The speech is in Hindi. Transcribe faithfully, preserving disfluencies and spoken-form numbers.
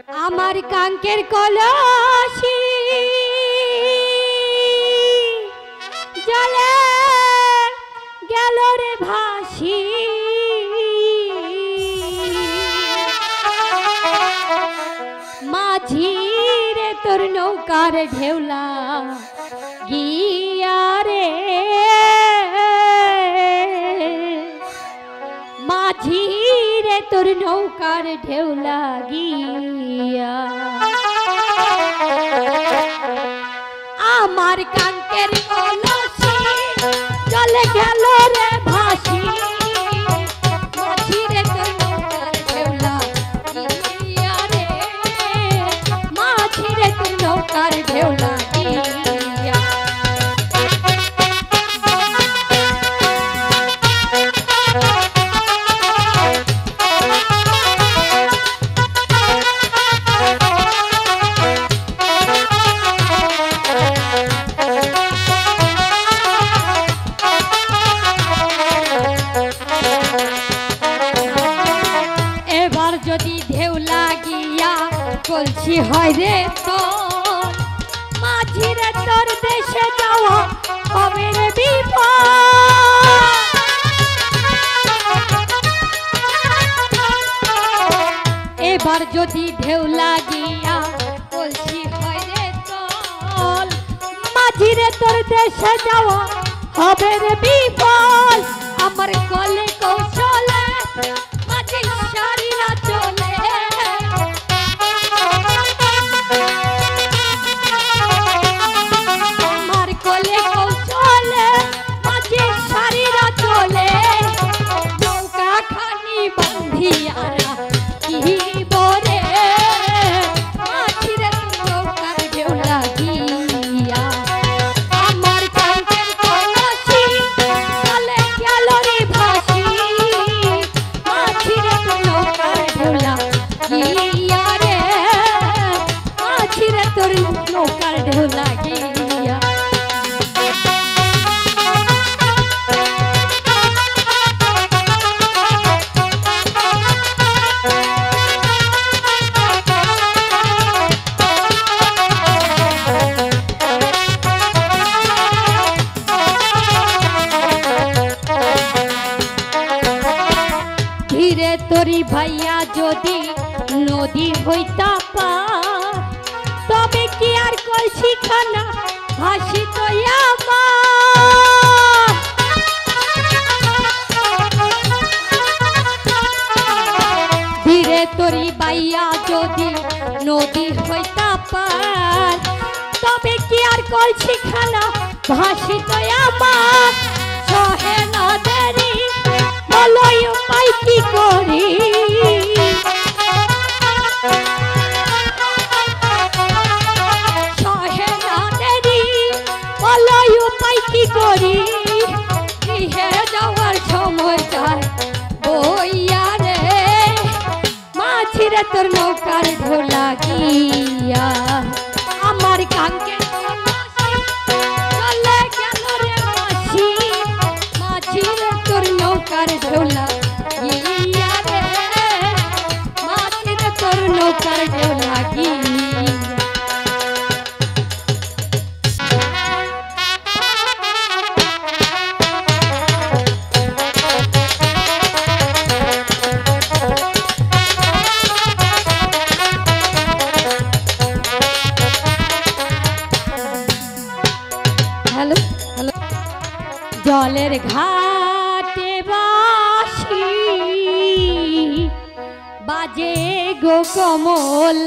आमार कांकेर कलशी जले गेल रे भासी माझी रे तोर नौकार ढेवला गिया रे माझी रे तोर नौकार ढेवला गिया आमार कांकेर कलशी चले गेल रे भासी बोलछी हय रे तोर माझी रे तोर देशे जाओ हबे रे बिपद एबार जदि ढेउ लागिया बोलछी हय रे तोर माझी रे तोर देशे जाओ हबे रे बिपद आमार कोले कौशले माझी सारी ना चले तोरी भैया जोदी नदी होता पार तब कि आर कलसी खाना भासी तो धीरे तोरी भैया जोदी नदी होता पार तब कि आर कलसी खाना भासी तो सहे ना देरी तोर नौकार ढोला गिया आमार कांकेर चले गेल रे माझी माझी रे तोर नौकार ढोला गिया रे माझी रे तोर नौकार ढोला गिया जलेर घाटे बाशी बाजे गो कमला।